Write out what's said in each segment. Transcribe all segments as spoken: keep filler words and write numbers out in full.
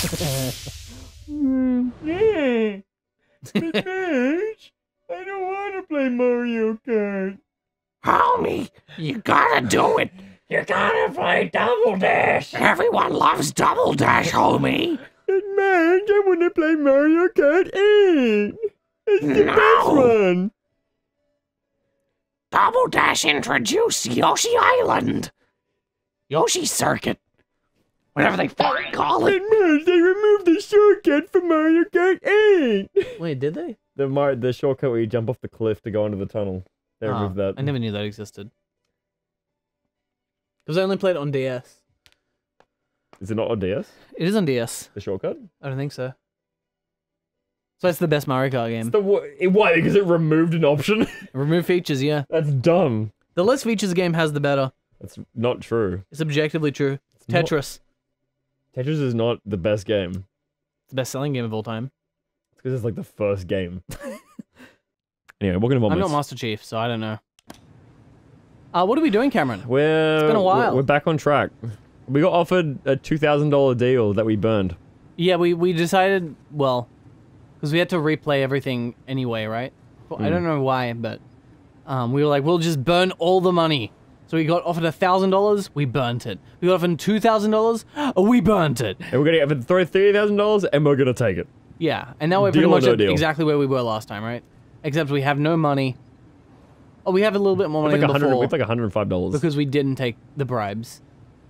Yeah. Because I don't want to play Mario Kart. Homie, you gotta do it. You gotta play Double Dash. Everyone loves Double Dash, homie. And man, I wanna play Mario Kart eight. It's the no. best one. Double Dash introduced Yoshi Island. Yoshi Circuit. Whatever they fucking call it. And they removed the shortcut from Mario Kart eight. Wait, did they? The Mar the shortcut where you jump off the cliff to go into the tunnel. They oh, removed that. I never knew that existed. Because I only played it on D S. Is it not on D S? It is on D S. The shortcut? I don't think so. So it's the best Mario Kart game. It's the it, why? Because it removed an option? Remove features, yeah. That's dumb. The less features a game has, the better. That's not true. It's objectively true. It's Tetris. Not Tetris is not the best game. It's the best-selling game of all time. It's because it's like the first game. Anyway, welcome to VoltMates. I'm not Master Chief, so I don't know. Uh, what are we doing, Cameron? We're, it's been a while. We're back on track. We got offered a two thousand dollar deal that we burned. Yeah, we, we decided, well, because we had to replay everything anyway, right? Well, mm. I don't know why, but um, we were like, we'll just burn all the money. So we got offered one thousand dollars, we burnt it. We got offered two thousand dollars, we burnt it. And we're going to get offered three thousand dollars, and we're going to take it. Yeah, and now we're deal pretty much no exactly where we were last time, right? Except we have no money. Oh, we have a little bit more money like than before. It's like one hundred five dollars. Because we didn't take the bribes.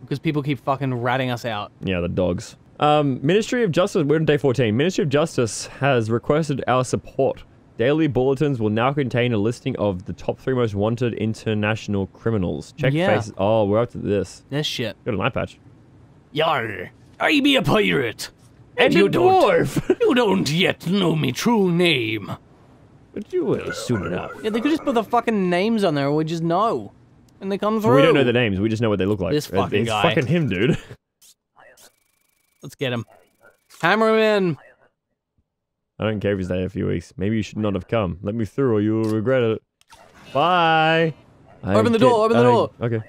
Because people keep fucking ratting us out. Yeah, the dogs. Um, Ministry of Justice, we're on day fourteen. Ministry of Justice has requested our support. Daily bulletins will now contain a listing of the top three most wanted international criminals. Check yeah. faces. Oh, we're up to this. This shit. Got an eye patch. Yar, I be a pirate. And, and you a dwarf. Don't, you don't yet know me true name. But you will soon enough. Yeah, they could just put the fucking names on there and we just know. And they come through. We don't know the names. We just know what they look like. This fucking it's guy. It's fucking him, dude. Let's get him. Hammer him in. I don't care if he's there a few weeks. Maybe you should not have come. Let me through or you will regret it. Bye! I open the door, open the I, door! Okay.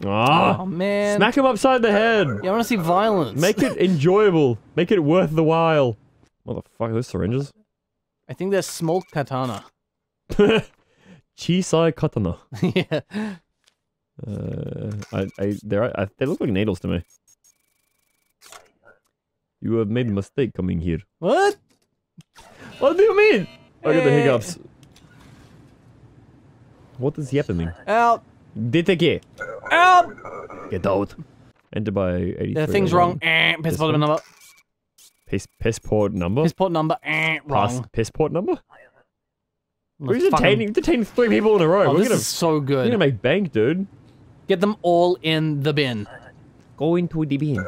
Aww. Oh, man. Smack him upside the head! Yeah, I want to see violence. Make it enjoyable. Make it worth the while. What the fuck are those syringes? I think they're small katana. Chisai katana. Yeah. Uh, I, I, they're, I, they look like needles to me. You have made a mistake coming here. What? What do you mean? Look at the hiccups. What is happening? Out. D T K. Out. Get out. Enter by eighty-three. The thing's wrong. Eh, passport number. Piss, passport number? Passport number. Eh, wrong. Passport number? We're detaining, detaining three people in a row. Oh, we're this gonna, is so good. We're going to make bank, dude. Get them all in the bin. Go into the bin.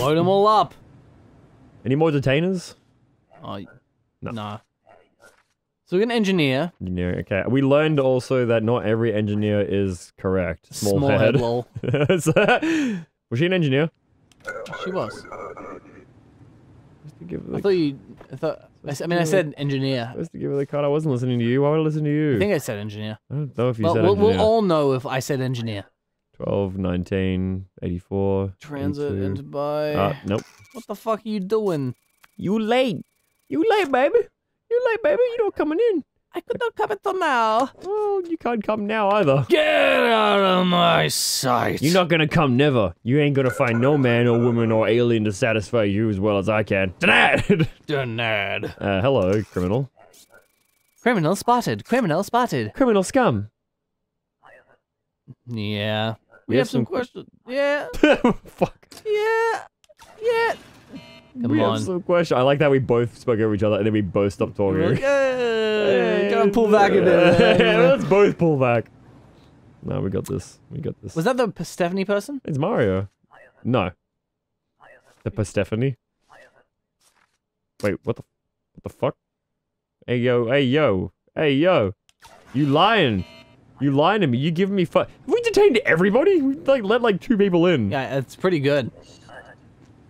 Load them all up. Any more detainers? Oh, no. Nah. So we're an engineer. Engineer, okay. We learned also that not every engineer is correct. Small, Small head. head lol. Was she an engineer? She was. I thought you. I thought. I mean, I said engineer. I was to give her the card. I wasn't listening to you. Why would I listen to you? I think I said engineer. I don't know if you well, said we'll, engineer. We'll all know if I said engineer. twelve, nineteen, eighty-four. Transit and by. Uh, nope. What the fuck are you doing? You late. You late, baby. You late, baby. You not coming in. I could not come until now. Well, you can't come now either. Get out of my sight. You're not gonna come never. You ain't gonna find no man or woman or alien to satisfy you as well as I can. Denied. Denied. Uh, hello, criminal. Criminal spotted. Criminal spotted. Criminal scum. Yeah. We, we have, have some, some questions. Yeah. Fuck. Yeah. Yeah. Come we on. Have some questions. I like that we both spoke over each other and then we both stopped talking. We're like, hey, gotta pull back a bit. Let's both pull back. No, we got this. We got this. Was that the Persephone person? It's Mario. No. The Persephone? Wait, what the, what the fuck? Hey, yo. Hey, yo. Hey, yo. You lying. You lying to me. You giving me fu- Have we detained everybody? We like let like two people in. Yeah, it's pretty good.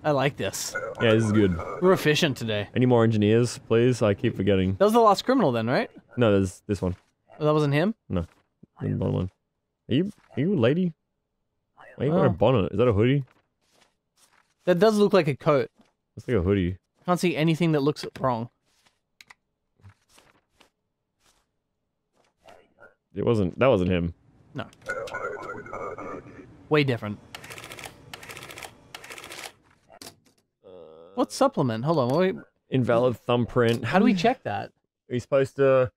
I like this. Yeah, this is good. We're efficient today. Any more engineers, please? I keep forgetting. That was the last criminal then, right? No, there's this one. Oh, that wasn't him? No. Bottom one. Are you, are you a lady? Why you got a bonnet? Is that a hoodie? That does look like a coat. It's like a hoodie. Can't see anything that looks wrong. It wasn't. That wasn't him. No. Way different. Uh, what supplement? Hold on. Wait. Invalid thumbprint. How do we check that? He's supposed to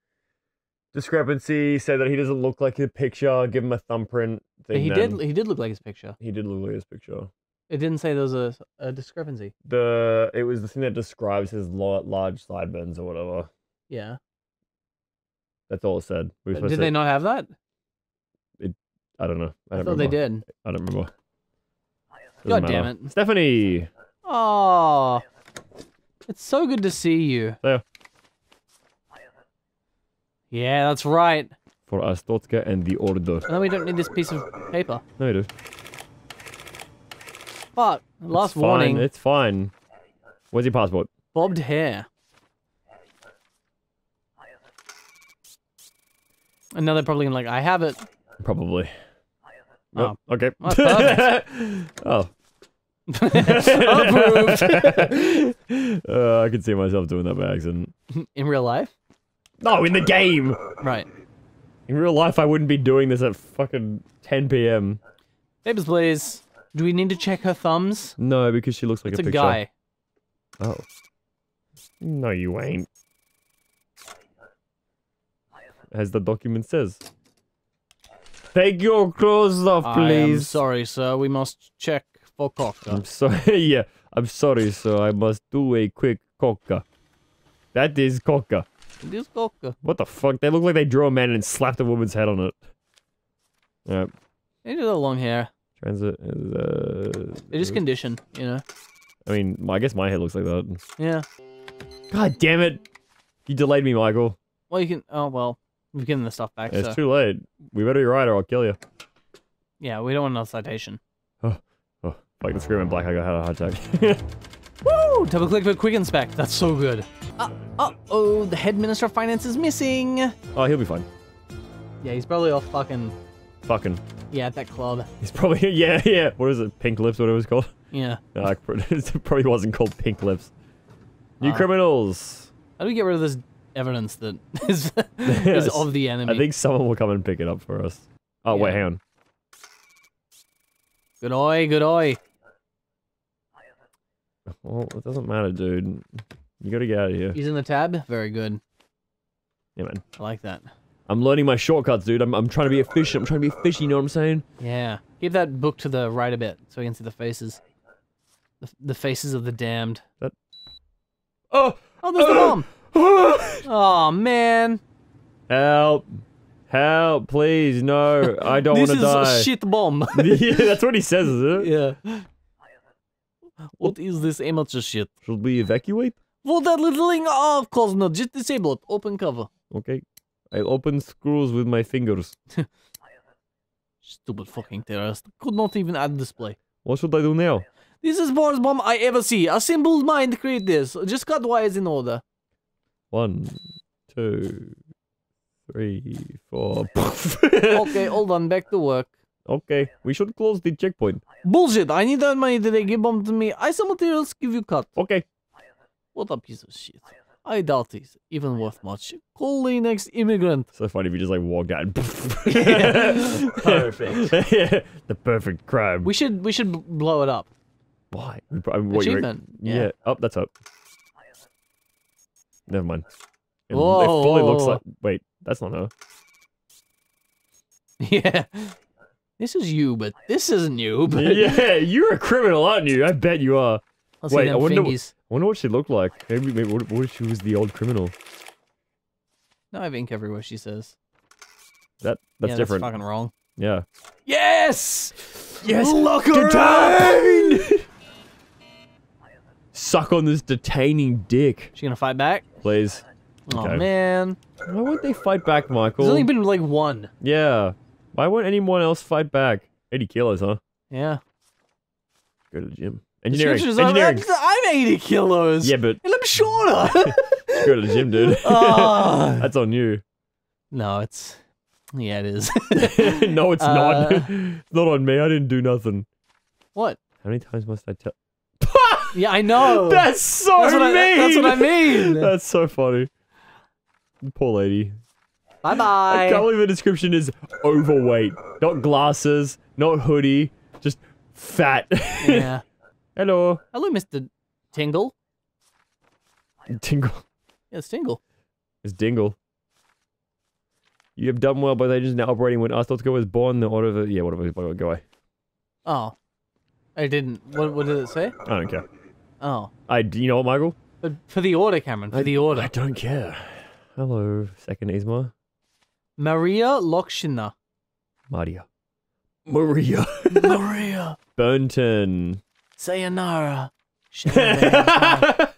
discrepancy. Say that he doesn't look like his picture. Give him a thumbprint. Thing he then. did. He did look like his picture. He did look like his picture. It didn't say there was a, a discrepancy. The it was the thing that describes his large sideburns or whatever. Yeah. That's all it said. We were did they to... not have that? It, I don't know. I, don't I thought remember. they did. I don't remember. Doesn't God matter. damn it, Stephanie! Oh, it's so good to see you. There. Yeah, that's right. For Arstotzka and the order. No, we don't need this piece of paper. No, we do. But last it's warning. Fine. It's fine. Where's your passport? Bobbed hair. And now they're probably gonna like, I have it. Probably. Oh, oh okay. Oh. Approved. uh, I could see myself doing that by accident. In real life? No, in the game. Right. In real life, I wouldn't be doing this at fucking ten p m Papers, please. Do we need to check her thumbs? No, because she looks like it's a, a picture. Guy. Oh. No, you ain't. As the document says. Take your clothes off, please. I am sorry, sir. We must check for coca. I'm sorry. Yeah, I'm sorry, sir. I must do a quick coca. That is coca. It is coca. What the fuck? They look like they drew a man and slapped a woman's head on it. Alright. They do the long hair. Transit is, uh... It is conditioned, you know? I mean, I guess my head looks like that. Yeah. God damn it! You delayed me, Michael. Well, you can... Oh, well. We've given the stuff back, yeah, It's so. too late. We better be right or I'll kill you. Yeah, we don't want another citation. Oh, oh. Like the screaming black, I got had a heart attack. Woo! Double click for quick inspect. That's so good. Uh, uh-oh, the head minister of finance is missing. Oh, he'll be fine. Yeah, he's probably off fucking... Fucking. Yeah, at that club. He's probably, yeah, yeah. What is it? Pink Lips, whatever it's called? Yeah. Uh, it probably wasn't called Pink Lips. New uh, criminals. How do we get rid of this evidence that is, is of the enemy? I think someone will come and pick it up for us. Oh, yeah. Wait, hang on. Good eye, good eye. Well, it doesn't matter, dude. You gotta get out of here. Using the tab? Very good. Yeah, man. I like that. I'm learning my shortcuts, dude. I'm, I'm trying to be efficient. I'm trying to be fishy, you know what I'm saying? Yeah. Give that book to the right a bit so we can see the faces. The, the faces of the damned. That... Oh! Oh, there's uh, the bomb! Uh, oh, man. Help. Help, please. No, I don't want to die. This is a shit bomb. Yeah, that's what he says, isn't it? Yeah. What is this amateur shit? Should we evacuate? Well, that little thing? Oh, of course not. Just disable it. Open cover. Okay. I open screws with my fingers. Stupid fucking terrorist. Could not even add display. What should I do now? This is the worst bomb I ever see. A simple mind create this. Just cut wires in order. One, two, three, four. Okay, all done. Back to work. Okay, we should close the checkpoint. Bullshit. I need that money today. Give bomb to me. I sell materials. Give you cut. Okay. What a piece of shit. I doubt it's even worth much. Call the next immigrant. So funny if you just like walked out. And yeah. Perfect. Yeah. The perfect crime. We should we should blow it up. Why? I mean, what, Achievement. Yeah. yeah. Oh, that's up. Never mind. It, whoa, it fully whoa. looks like. Wait, that's not her. Yeah. This is you, but this isn't you. But... Yeah, you're a criminal, aren't you? I bet you are. I'll Wait, I wonder, I wonder what she looked like. Maybe, maybe what, what if she was the old criminal? No, I have ink everywhere, she says. That That's yeah, different. That's fucking wrong. Yeah. Yes! Yes! Lock her Detain! Suck on this detaining dick. She gonna fight back? Please. Oh, okay. Man. Why won't they fight back, Michael? There's only been like one. Yeah. Why won't anyone else fight back? eighty kilos, huh? Yeah. Go to the gym. Engineering. Engineering. I'm, I'm eighty kilos. Yeah, but... And I'm shorter. Go to the gym, dude. Uh, That's on you. No, it's... Yeah, it is. No, it's uh, not. It's not on me. I didn't do nothing. What? How many times must I tell... Yeah, I know. That's so that's mean. What I, that's what I mean. That's so funny. Poor lady. Bye bye. I can't believe the description is overweight. Not glasses, not hoodie, just fat. Yeah. Hello. Hello, Mister Tingle. Tingle. Yeah, it's Tingle. It's Dingle. You have done well by the agents now operating when Arstotzka was born. The order of the. Yeah, whatever. Go away. Oh. I didn't. What, what did it say? I don't care. Oh. I, do you know what, Michael? But for the order, Cameron. For I, the order. I don't care. Hello, second Isma. Maria Lokshina. Maria. Maria. Maria. Burnton. Sayonara. Sayonara.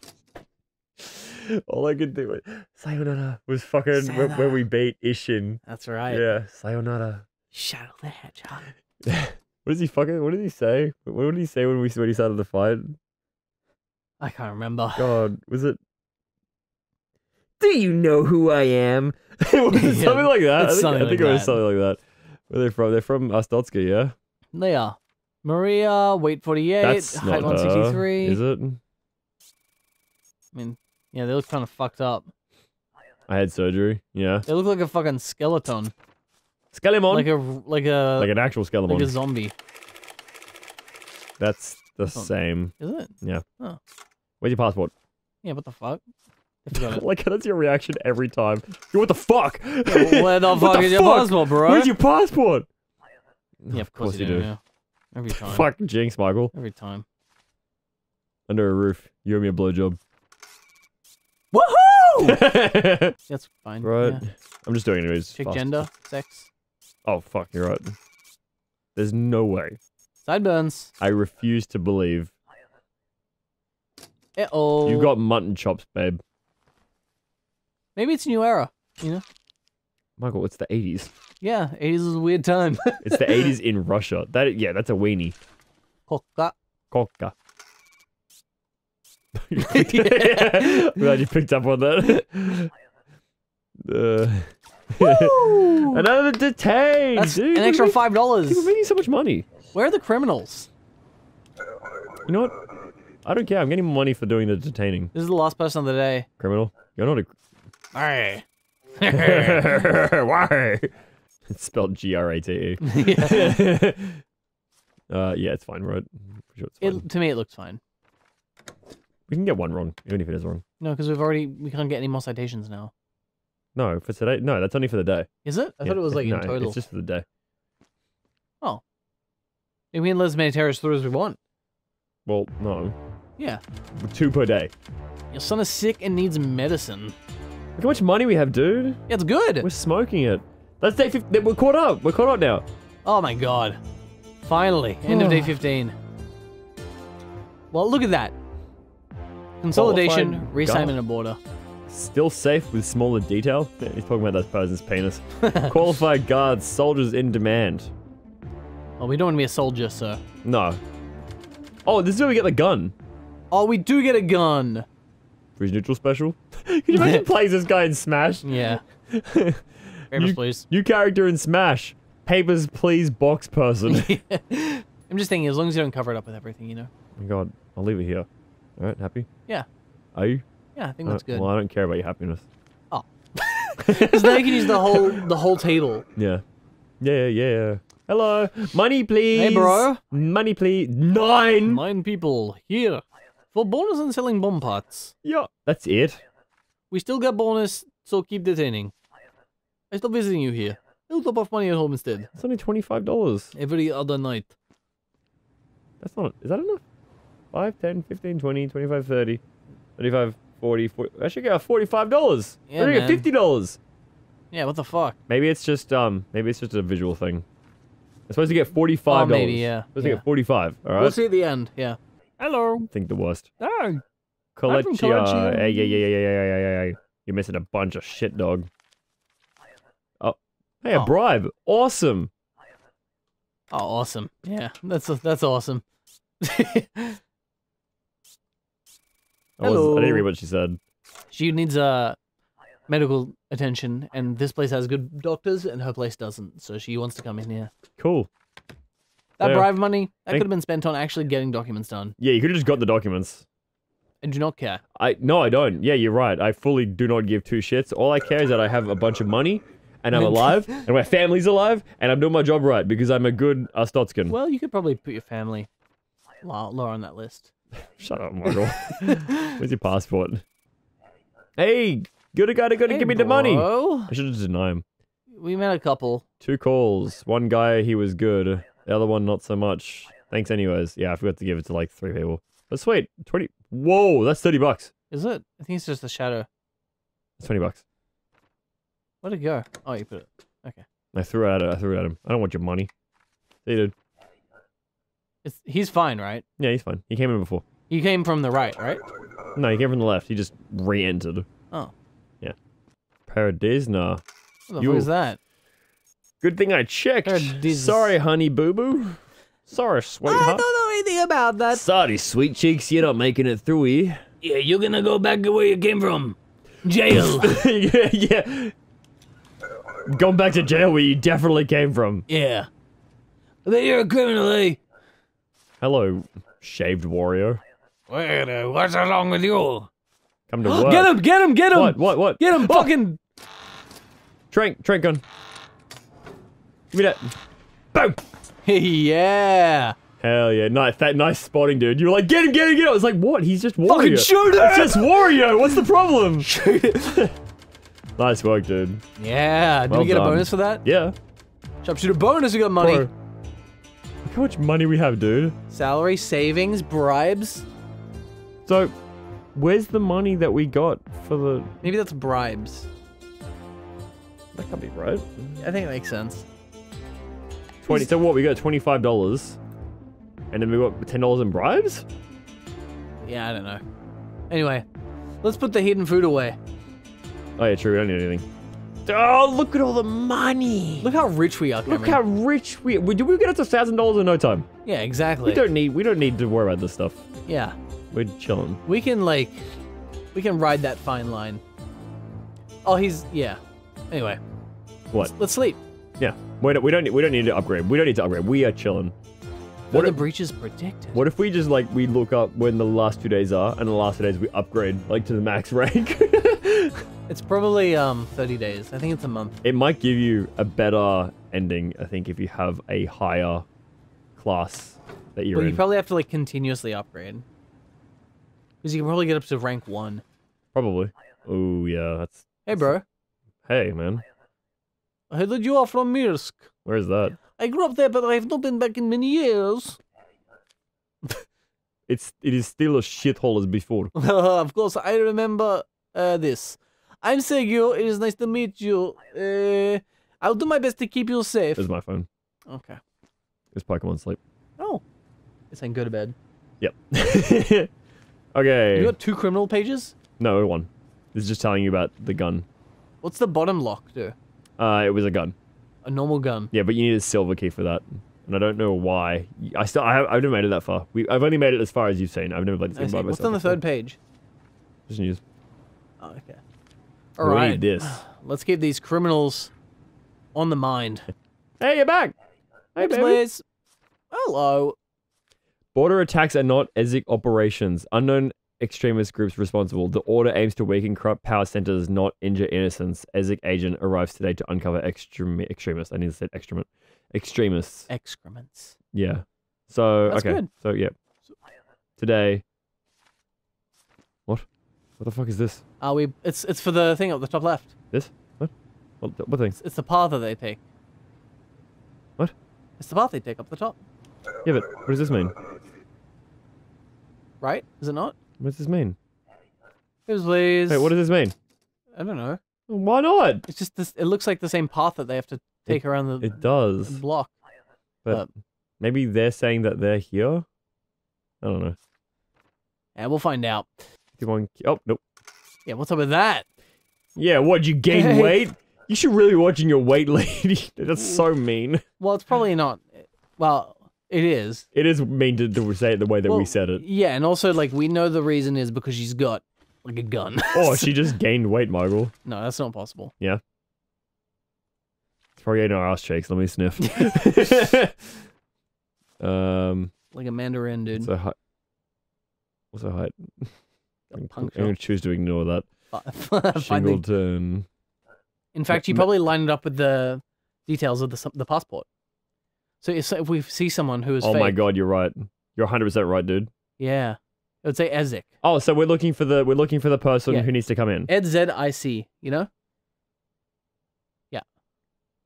All I could do was sayonara was fucking sayonara. Where, where we beat Ishin. That's right. Yeah. Sayonara. Shadow the Hedgehog. What does he fucking? What did he say? What did he say when we when he started the fight? I can't remember. God, was it? Do you know who I am? Was it yeah, something like that. I think, I think like it was that. Something like that. Where are they from? They're from Arstotzka, yeah. They are. Maria, weight forty-eight, that's height one sixty-three. Is it? I mean, yeah, they look kind of fucked up. I had surgery. Yeah. They look like a fucking skeleton. Skelemon. Like a like a like an actual skeleton. Like a zombie. That's the oh, same. Is it? Yeah. Oh. Where's your passport? Yeah. What the fuck? Like that's your reaction every time. Yo, what the fuck? Yeah, where the fuck the is fuck? Your passport, bro? Where's your passport? Yeah, of, of course, course you do. do. Yeah. Every time. Fuck jinx, Michael. Every time. Under a roof. You owe me a blowjob. Woohoo! That's fine. Right. Yeah. I'm just doing it anyways. Check gender, sex. Oh, fuck, you're right. There's no way. Sideburns. I refuse to believe. Uh-oh. You've got mutton chops, babe. Maybe it's a new era, you know? Michael, it's the eighties. Yeah, eighties is a weird time. It's the eighties in Russia. That Yeah, that's a weenie. Coca. Coca. Yeah. I'm glad you picked up on that. Uh, another detained. That's dude, an extra five dollars. We're making so much money. Where are the criminals? You know what? I don't care. I'm getting money for doing the detaining. This is the last person of the day. Criminal? You're not a. Why? Why? It's spelled G R A T E. Yeah. uh, yeah, it's fine, right? Sure it's fine. It, to me, it looks fine. We can get one wrong, even if it is wrong. No, because we've already we can't get any more citations now. No, for today. No, that's only for the day. Is it? I yeah. thought it was like no, in total. It's just for the day. Oh. We can let as many terrorists through as we want. Well, no. Yeah. Two per day. Your son is sick and needs medicine. Look how much money we have, dude. Yeah, it's good. We're smoking it. That's day fifteen. We're caught up. We're caught up now. Oh my god. Finally. End of day fifteen. Well, look at that. Consolidation, reassignment of border. Still safe with smaller detail? He's talking about that person's penis. Qualified guards, soldiers in demand. Oh, we don't want to be a soldier, sir. No. Oh, this is where we get the gun. Oh, we do get a gun. Freeze neutral special? Could you imagine plays this guy in Smash? Yeah. Papers, please. New character in Smash. Papers, please, box person. Yeah. I'm just thinking, as long as you don't cover it up with everything, you know. Oh my god, I'll leave it here. Alright, happy? Yeah. Are you? Yeah, I think that's good. Well, I don't care about your happiness. Oh. Because now you can use the whole the whole table. Yeah. Yeah, yeah, yeah. Hello. Money, please. Hey, bro. Money, please. Nine. Nine people here. For bonus on selling bomb parts. Yeah. That's it. We still got bonus, so keep detaining. I stop visiting you here. I'll top off money at home instead. It's only twenty-five dollars. Every other night. That's not... Is that enough? five, ten, fifteen, twenty, twenty-five, thirty, thirty-five... forty, forty, I should get forty-five dollars. Yeah, I should get fifty dollars. Yeah, what the fuck? Maybe it's just um, maybe it's just a visual thing. I'm supposed to get forty-five dollars. Oh, maybe, yeah. I'm supposed yeah. to get forty-five. All right. We'll see at the end. Yeah. Hello. I think the worst. Oh. Kolechia. Hey, yeah, yeah, yeah, yeah, yeah, yeah, yeah. You're missing a bunch of shit, dog. Oh, hey, oh. a bribe. Awesome. Oh, awesome. Yeah, that's that's awesome. I, was, I didn't read what she said. She needs uh, medical attention, and this place has good doctors, and her place doesn't, so she wants to come in here. Cool. That yeah. bribe money, that could have been spent on actually getting documents done. Yeah, you could have just got the documents. And do not care. I No, I don't. Yeah, you're right. I fully do not give two shits. All I care is that I have a bunch of money, and I'm alive, and my family's alive, and I'm doing my job right, because I'm a good Arstotzkan. Well, you could probably put your family lower on that list. Shut up, Michael. Where's your passport? Hey, gotta gotta gotta hey, give me bro. the money. I should have just denied him. We met a couple. Two calls. One guy, he was good. The other one, not so much. Thanks anyways. Yeah, I forgot to give it to like three people. But sweet, twenty. Whoa, that's thirty bucks. Is it? I think it's just the shadow. It's twenty bucks. Where'd it go? Oh, you put it. Okay. I threw it at him. I threw it at him. I don't want your money. See, dude. It's, he's fine, right? Yeah, he's fine. He came in before. He came from the right, right? No, he came from the left. He just re-entered. Oh. Yeah. Paradisna. What the fuck is that? Good thing I checked. Paradis. Sorry, honey boo-boo. Sorry, sweetheart. I don't know anything about that. Sorry, sweet cheeks. You're not making it through here. Yeah, you're gonna go back to where you came from. Jail. yeah, yeah. Going back to jail where you definitely came from. Yeah. I bet you're a criminal, eh? Hello, shaved warrior. Wait, uh, what's wrong with you? Come to work. Get him! Get him! Get him! What? What? What? Get him! Oh. Fucking! Trank, trank gun. Give me that. Boom! yeah. Hell yeah! Nice, that nice spotting, dude. You were like, get him! Get him! Get him! I was like, what? He's just warrior. Fucking shoot him! It's just warrior. What's the problem? Shoot it. Nice work, dude. Yeah. Did well we get done. a bonus for that? Yeah. Sharpshooter bonus. We got money. Bro. Look how much money we have, dude. Salary, savings, bribes. So, where's the money that we got for the... Maybe that's bribes. That can't be right. I think it makes sense. twenty, so what, we got twenty-five dollars. And then we got ten dollars in bribes? Yeah, I don't know. Anyway, let's put the hidden food away. Oh yeah, true, we don't need anything. Oh, look at all the money! Look how rich we are, Cameron. Look how rich we are. We, we get up to one thousand dollars in no time. Yeah, exactly. We don't need we don't need to worry about this stuff. Yeah. We're chilling. We can, like... We can ride that fine line. Oh, he's... Yeah. Anyway. What? Let's, let's sleep. Yeah. We don't, we, don't, we don't need to upgrade. We don't need to upgrade. We are chilling. What the breach is predicted. What if we just, like, we look up when the last two days are, and the last two days we upgrade, like, to the max rank? It's probably, um, thirty days. I think it's a month. It might give you a better ending, I think, if you have a higher class that you're well, in. Well, you probably have to, like, continuously upgrade. Because you can probably get up to rank one. Probably. Oh, yeah, that's... Hey, bro. Hey, man. I heard that you are from Mirsk. Where is that? I grew up there, but I have not been back in many years. it's it is still a shithole as before. Of course, I remember uh, this. I'm Sergio. It is nice to meet you. Uh, I'll do my best to keep you safe. There's my phone. Okay. It's Pokemon sleep. Oh, it's saying go to bed. Yep. Okay. You got two criminal pages? No, one. This is just telling you about the gun. What's the bottom lock do? Uh, it was a gun. A normal gun. Yeah, but you need a silver key for that, and I don't know why. I still, I have, I've never made it that far. We, I've only made it as far as you've seen. I've never played this game by myself. What's on the third page? Just news. Oh, okay. All right. We need this. Let's keep these criminals on the mind. Hey, you're back. Hey, baby. Please. Hello. Border attacks are not EZIC operations. Unknown extremist groups responsible. The order aims to weaken corrupt power centers, not injure innocents. EZIC agent arrives today to uncover extrem extremists. I need to say extremist. Extremists. Excrements. Yeah. So, That's okay. Good. So, yeah. Today. What? What the fuck is this? Are we... It's it's for the thing up the top left. This? What? What, what thing? It's, it's the path that they take. What? It's the path they take up the top. Yeah, but what does this mean? Right? Is it not? What does this mean? Papers, please. Wait, what does this mean? I don't know. Why not? It's just this. It looks like the same path that they have to take it, around the. It does. The block. But, but maybe they're saying that they're here. I don't know. Yeah, we'll find out. Keep on. Oh nope. Yeah, what's up with that? Yeah, what? You gain hey. weight? You should really be watching your weight, lady. That's so mean. Well, it's probably not. Well. It is. It is mean to, to say it the way that well, we said it. Yeah, and also, like, we know the reason is because she's got, like, a gun. Oh, she just gained weight, Michael. No, that's not possible. Yeah. It's probably in our ass cheeks. Let me sniff. Um, like a mandarin, dude. So height. What's her height? I'm, I'm gonna choose to ignore that. Uh, Shingleton. In fact, you probably line it up with the details of the the passport. So if, if we see someone who is oh fake, my god, you're right. You're one hundred percent right, dude. Yeah, I would say E Z I C. Oh, so we're looking for the we're looking for the person yeah. who needs to come in. E Z I C, you know. Yeah.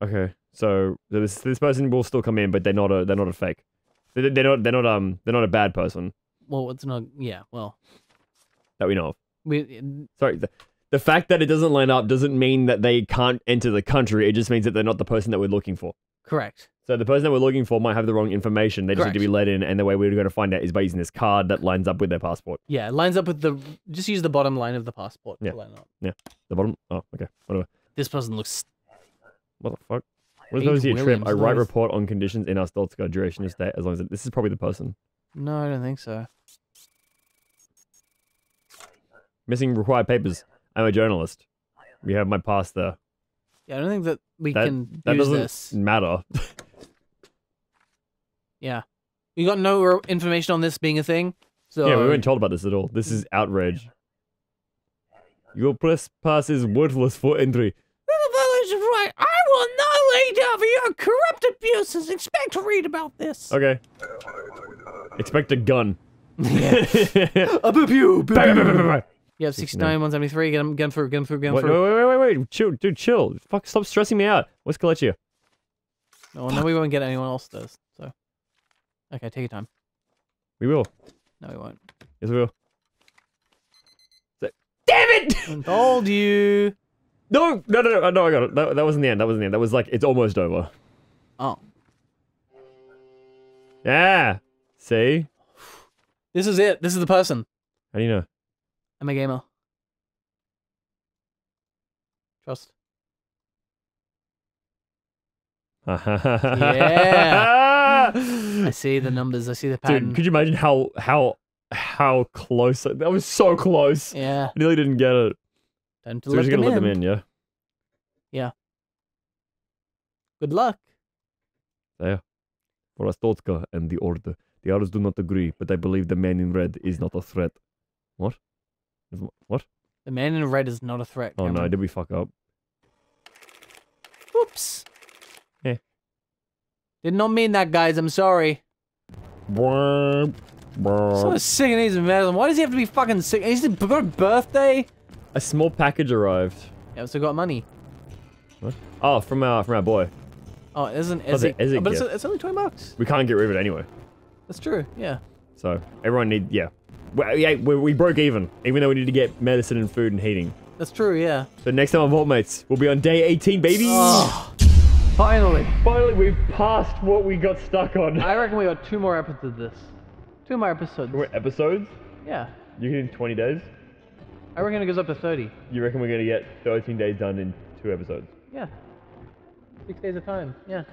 Okay, so this this person will still come in, but they're not a they're not a fake. They're, they're not they're not um they're not a bad person. Well, it's not. Yeah, well, that we know of. We it, sorry. The, the fact that it doesn't line up doesn't mean that they can't enter the country. It just means that they're not the person that we're looking for. Correct. So the person that we're looking for might have the wrong information. They just Correct. Need to be let in, and the way we're going to find out is by using this card that lines up with their passport. Yeah, it lines up with the... Just use the bottom line of the passport yeah. to line up. Yeah, the bottom... Oh, okay, whatever. This person looks... What the fuck? What is the trip? I write report on conditions in Arstotzka, duration of stay, as long as... It, this is probably the person. No, I don't think so. Missing required papers. I'm a journalist. We have my past there. Yeah, I don't think that we that, can that use this. That doesn't matter. Yeah. We got no information on this being a thing, so... Yeah, we weren't told about this at all. This is outrage. Your press pass is worthless for entry. The village is right. I will not lay down for your corrupt abuses. Expect to read about this. Okay. Expect a gun. Yeah. A You have sixty-nine, one seventy-three, get him, get him through, get him through, get him wait, through. Wait, wait, wait, wait, chill, dude, chill. Fuck, stop stressing me out. Where's Kolechia? Oh, no, we won't get anyone else does, so. Okay, take your time. We will. No, we won't. Yes, we will. So, damn it! I told you! No, no, no, no, no, I got it. That, that wasn't the end, that wasn't the end. That was like, it's almost over. Oh. Yeah! See? This is it, this is the person. How do you know? I'm a gamer. Trust. Yeah. I see the numbers. I see the pattern. Dude, could you imagine how how how close that was? So close. Yeah. I nearly didn't get it. Time to so let just them gonna in. Let them in, yeah. Yeah. Good luck. There. For Arstotzka and the order, the others do not agree, but I believe the man in red is not a threat. What? What? The man in red is not a threat. Oh Cameron. No, did we fuck up? Oops. Yeah. Did not mean that, guys. I'm sorry. Brr, brr. So sick and easy medicine. Why does he have to be fucking sick? Is it a birthday? A small package arrived. Yeah, also got money. What? Oh, from our from our boy. Oh, it isn't E Z I C. Oh, but it's, it's only twenty bucks. We can't get rid of it anyway. That's true. Yeah. So everyone need yeah. We, we, we broke even, even though we need to get medicine and food and heating. That's true, yeah. So next time on VoltMates, we'll be on day eighteen, baby! Oh, finally! Finally, we've passed what we got stuck on. I reckon we got two more episodes of this. Two more episodes. Two more episodes? Yeah. You can do twenty days? I reckon it goes up to thirty. You reckon we're going to get thirteen days done in two episodes? Yeah. Six days of time, yeah.